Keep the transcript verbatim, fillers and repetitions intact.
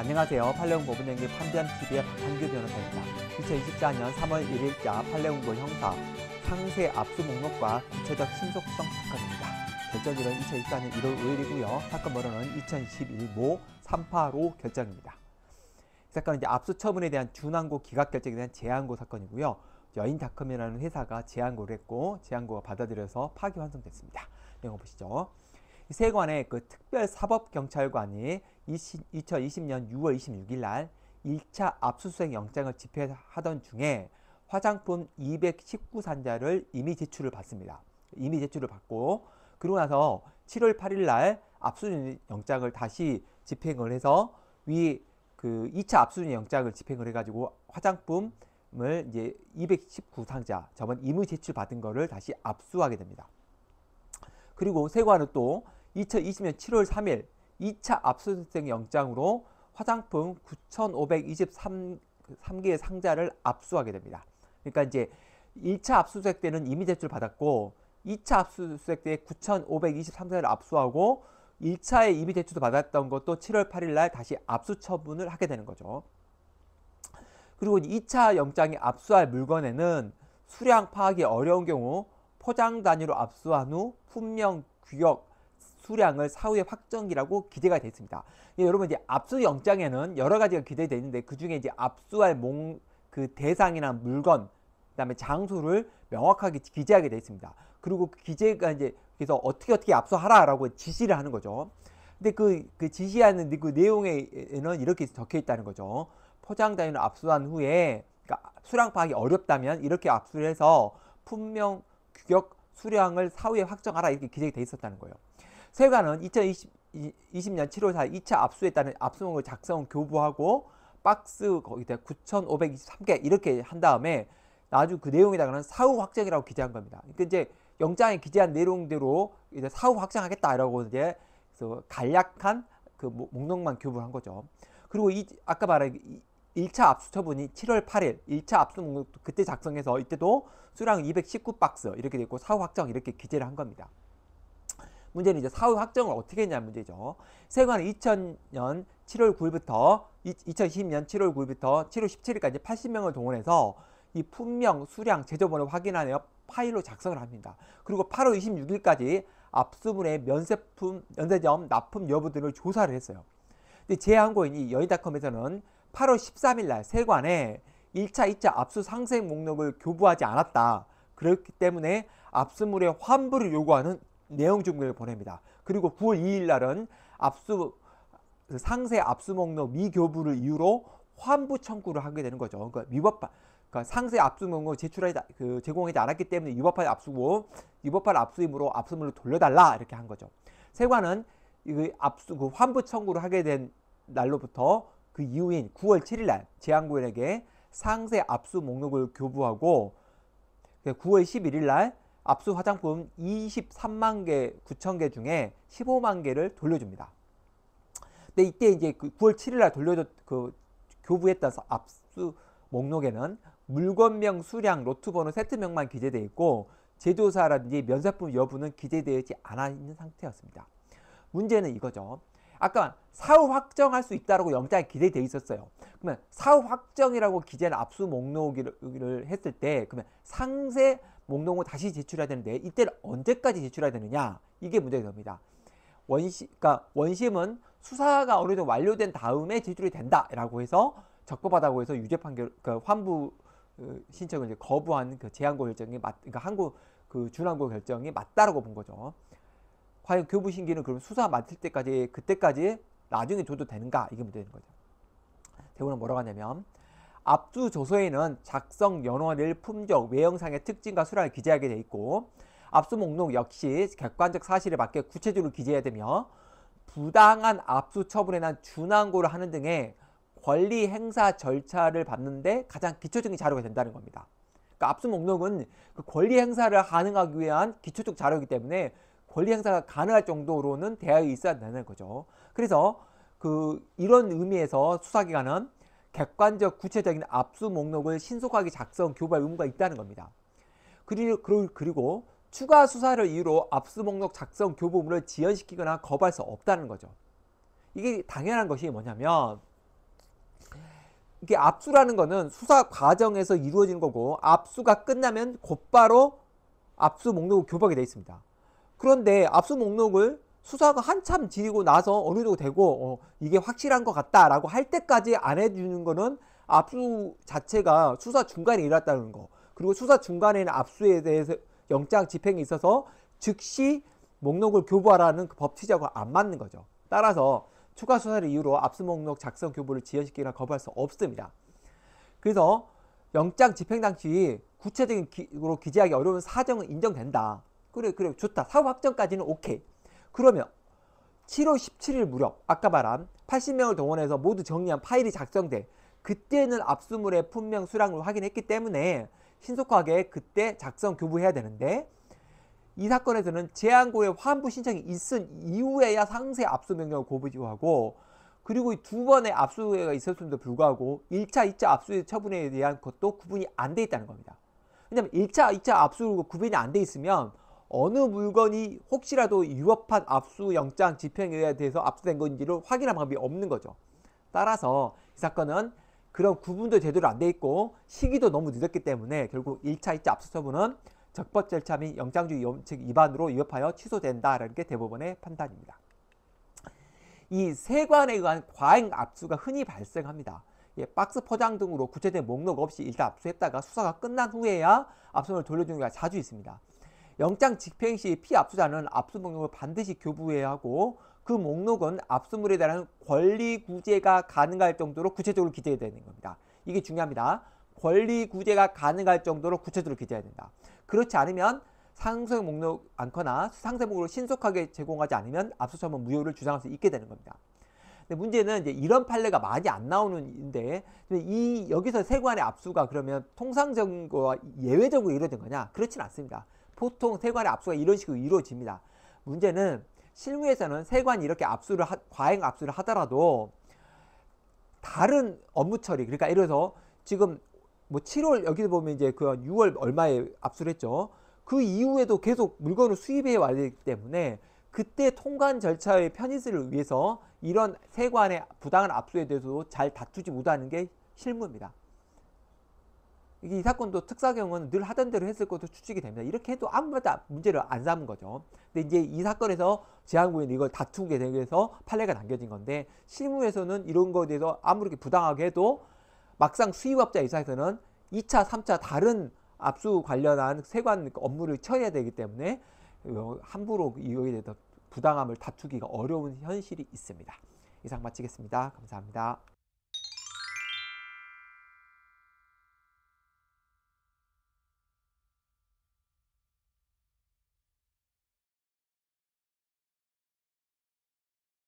안녕하세요. 팔레온고 은행이 판비안 티비의 박한규 변호사입니다. 이천이십사년 삼월 일일자 팔레온고 형사 상세 압수 목록과 구체적 신속성 사건입니다. 결정일은 이천이십사년 일월 오일이고요. 사건 번호는 이천이십일모 삼팔오 결정입니다. 이 사건은 이제 압수 처분에 대한 준항고 기각 결정에 대한 재항고 사건이고요. 여인닷컴이라는 회사가 재항고를 했고 재항고가 받아들여서 파기환송됐습니다. 내용 보시죠. 세관의 그 특별사법경찰관이 이천이십년 유월 이십육일 날 일차 압수수색 영장을 집행하던 중에 화장품 이백십구 산자를 임의 제출을 받습니다. 임의 제출을 받고 그러고 나서 칠월 팔일 날 압수영장을 다시 집행을 해서 위 그 이차 압수영장을 집행을 해가지고 화장품을 이제 이백십구 상자 저번 임의 제출 받은 거를 다시 압수하게 됩니다. 그리고 세관은 또 이천이십년 칠월 삼일 이차 압수수색 영장으로 화장품 구천오백이십삼 개의 상자를 압수하게 됩니다. 그러니까 이제 일차 압수수색 때는 임의 제출 받았고 이차 압수수색 때 구천오백이십삼 개를 압수하고 일차에 임의 제출도 받았던 것도 칠월 팔일 날 다시 압수 처분을 하게 되는 거죠. 그리고 이차 영장이 압수할 물건에는 수량 파악이 어려운 경우 포장 단위로 압수한 후 품명, 규격, 수량을 사후에 확정이라고 기재가 되어 있습니다. 예, 여러분 이제 압수 영장에는 여러 가지가 기재되어 있는데 그 중에 이제 압수할 목, 그 대상이나 물건, 그다음에 장소를 명확하게 기재하게 되어 있습니다. 그리고 그 기재가 이제 그래서 어떻게 어떻게 압수하라라고 지시를 하는 거죠. 근데 그, 그 지시하는 그 내용에는 이렇게 적혀 있다는 거죠. 포장 단위로 압수한 후에 그러니까 수량 파악이 어렵다면 이렇게 압수를 해서 품명, 규격, 수량을 사후에 확정하라 이렇게 기재되어 있었다는 거예요. 세관은 이천이십년 칠월 사일 이차 압수에 따른 압수목을 작성 교부하고 박스 거기다 구천오백이십삼 개 이렇게 한 다음에 나중 그 내용에다가는 사후 확정이라고 기재한 겁니다. 그러니까 이제 영장에 기재한 내용대로 이제 사후 확정하겠다라고 이제 간략한 그 목록만 교부한 거죠. 그리고 이 아까 말한 일차 압수 처분이 칠월 팔일 일차 압수 목록도 그때 작성해서 이때도 수량 이백십구 박스 이렇게 되고 사후 확정 이렇게 기재를 한 겁니다. 문제는 이제 사후 확정을 어떻게 했냐는 문제죠. 세관은 이천년 칠월 구일부터 이천이십년 칠월 구일부터 칠월 십칠일까지 팔십 명을 동원해서 이 품명, 수량, 제조번호 확인하여 파일로 작성을 합니다. 그리고 팔월 이십육일까지 압수물의 면세품, 면세점, 납품 여부 등을 조사를 했어요. 근데 재항고인 여인닷컴에서는 팔월 십삼일 날 세관에 일차, 이차 압수 상세 목록을 교부하지 않았다. 그렇기 때문에 압수물의 환불을 요구하는 내용 증거를 보냅니다. 그리고 구월 이일 날은 압수 상세 압수 목록 미교부를 이유로 환부 청구를 하게 되는 거죠. 그러니까 위법한 그러니까 상세 압수 목록 제출하지 그 제공하지 않았기 때문에 위법한 압수고 위법한 압수임으로 압수물을 돌려달라 이렇게 한 거죠. 세관은 이 압수 그 환부 청구를 하게 된 날로부터 그 이후인 구월 칠일 날 재항고인에게 상세 압수 목록을 교부하고 구월 십일일 날 압수 화장품 이십삼만 개, 구천 개 중에 십오만 개를 돌려줍니다. 근데 이때 이제 그 구월 칠일 날 돌려줬 그 교부했던 압수 목록에는 물건명, 수량, 로트번호, 세트명만 기재되어 있고 제조사라든지 면세품 여부는 기재되지 않아 있는 상태였습니다. 문제는 이거죠. 아까 사후 확정할 수 있다라고 영장에 기재되어 있었어요. 그러면 사후 확정이라고 기재한 압수 목록을 했을 때 그러면 상세 목록을 다시 제출해야 되는데 이때를 언제까지 제출해야 되느냐 이게 문제가 됩니다. 원시, 그러니까 원심은 수사가 어느 정도 완료된 다음에 제출이 된다라고 해서 적법하다고 해서 유죄 판결, 그러니까 환부 신청을 이제 거부한 그 재항고 결정이 맞, 그러니까 항고 그 준항고 결정이 맞다라고 본 거죠. 과연 교부 신기는 그럼 수사 맡을 때까지 그때까지 나중에 줘도 되는가 이게 문제인 거죠. 대부분은 뭐라고 하냐면 압수 조서에는 작성 연원일, 품적, 외형상의 특징과 수량을 기재하게 돼 있고 압수 목록 역시 객관적 사실에 맞게 구체적으로 기재해야 되며 부당한 압수 처분에 대한 준항고를 하는 등의 권리 행사 절차를 받는데 가장 기초적인 자료가 된다는 겁니다. 그러니까 압수 목록은 그 권리 행사를 가능하기 위한 기초적 자료이기 때문에 권리 행사가 가능할 정도로는 되어 있어야 되는 거죠. 그래서 그 이런 의미에서 수사기관은 객관적 구체적인 압수 목록을 신속하게 작성 교부할 의무가 있다는 겁니다. 그리고, 그리고 추가 수사를 이유로 압수 목록 작성 교부물을 지연시키거나 거부할 수 없다는 거죠. 이게 당연한 것이 뭐냐면 이게 압수라는 거는 수사 과정에서 이루어지는 거고, 압수가 끝나면 곧바로 압수 목록을 교부하게 되어 있습니다. 그런데 압수 목록을 수사가 한참 지리고 나서 어느 정도 되고 어, 이게 확실한 것 같다라고 할 때까지 안 해주는 거는 압수 자체가 수사 중간에 일어났다는 거, 그리고 수사 중간에는 압수에 대해서 영장 집행이 있어서 즉시 목록을 교부하라는 그 법 취지하고 안 맞는 거죠. 따라서 추가 수사를 이유로 압수 목록 작성 교부를 지연시키거나 거부할 수 없습니다. 그래서 영장 집행 당시 구체적인 기로 기재하기 어려운 사정은 인정된다. 그래 그래 좋다. 사후 확정까지는 오케이. 그러면 칠월 십칠일 무렵 아까 말한 팔십 명을 동원해서 모두 정리한 파일이 작성돼. 그때는 압수물의 품명 수량을 확인했기 때문에 신속하게 그때 작성 교부해야 되는데, 이 사건에서는 재항고의 환부 신청이 있은 이후에야 상세 압수 명령을 고부하고, 그리고 두 번의 압수가 있었음에도 불구하고 일 차, 이 차 압수 처분에 대한 것도 구분이 안 돼 있다는 겁니다. 왜냐하면 일 차, 이 차 압수로 구분이 안 돼 있으면 어느 물건이 혹시라도 위협한 압수 영장 집행에 대해서 압수된 건지를 확인할 방법이 없는 거죠. 따라서 이 사건은 그런 구분도 제대로 안 돼 있고 시기도 너무 늦었기 때문에 결국 일 차, 이 차 압수 처분은 적법 절차 및 영장주의 원칙 위반으로 위협하여 취소된다라는 게 대법원의 판단입니다. 이 세관에 의한 과잉 압수가 흔히 발생합니다. 예, 박스 포장 등으로 구체적인 목록 없이 일단 압수했다가 수사가 끝난 후에야 압수를 돌려주는 경우가 자주 있습니다. 영장 집행 시 피압수자는 압수 목록을 반드시 교부해야 하고, 그 목록은 압수물에 대한 권리 구제가 가능할 정도로 구체적으로 기재해야 되는 겁니다. 이게 중요합니다. 권리 구제가 가능할 정도로 구체적으로 기재해야 된다. 그렇지 않으면 상세 목록 않거나 상세 목록을 신속하게 제공하지 않으면 압수처분 무효를 주장할 수 있게 되는 겁니다. 근데 문제는 이제 이런 판례가 많이 안 나오는데, 이 여기서 세관의 압수가 그러면 통상적인 거와 예외적으로 이루어진 거냐? 그렇진 않습니다. 보통 세관의 압수가 이런 식으로 이루어집니다. 문제는 실무에서는 세관이 이렇게 압수를 하, 과잉 압수를 하더라도 다른 업무 처리, 그러니까 예를 들어서 지금 뭐 칠월 여기서 보면 이제 그 유월 얼마에 압수를 했죠. 그 이후에도 계속 물건을 수입해 와야 되기 때문에 그때 통관 절차의 편의성을 위해서 이런 세관의 부당한 압수에 대해서도 잘 다투지 못하는 게 실무입니다. 이게 이 사건도 특사경은 늘 하던 대로 했을 것으로 추측이 됩니다. 이렇게 해도 아무것도 문제를 안 삼은 거죠. 근데 이제 이 사건에서 재항고인 이걸 다투게 되면서 판례가 남겨진 건데, 실무에서는 이런 거에 대해서 아무리 부당하게 해도 막상 수입업자 입장에서는 이 차, 삼 차 다른 압수 관련한 세관 업무를 처리해야 되기 때문에 함부로 이거에 대해서 부당함을 다투기가 어려운 현실이 있습니다. 이상 마치겠습니다. 감사합니다.